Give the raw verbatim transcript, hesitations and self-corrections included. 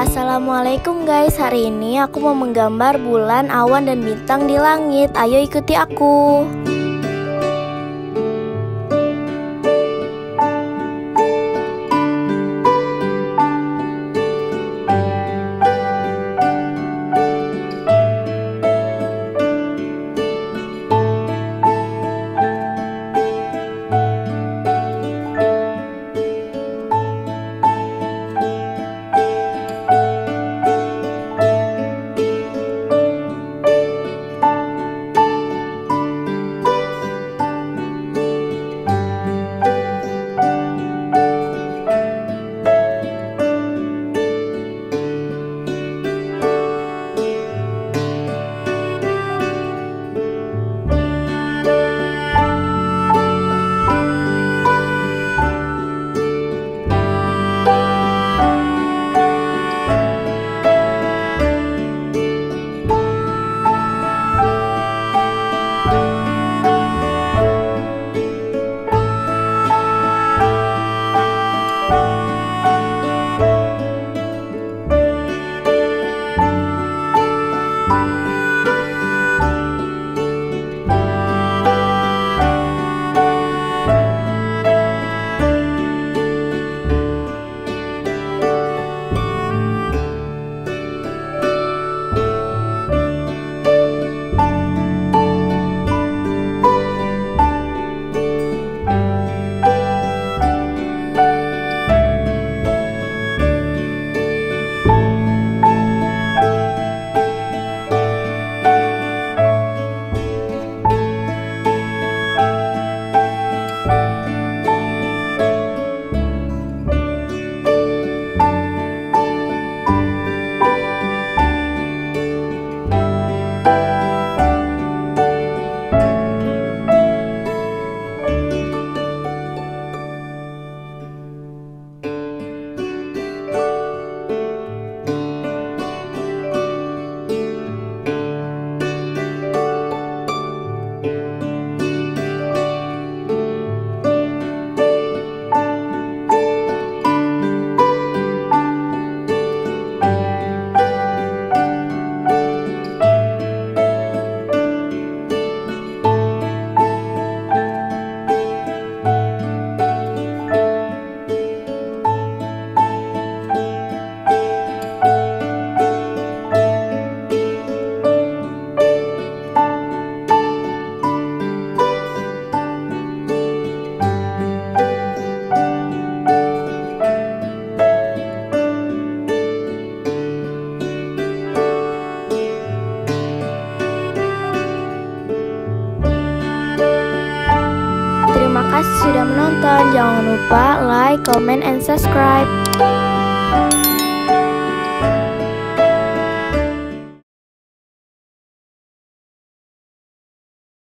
Assalamualaikum guys, hari ini aku mau menggambar bulan, awan, dan bintang di langit. Ayo ikuti aku. Terima kasih sudah menonton. Jangan lupa like, comment, and subscribe.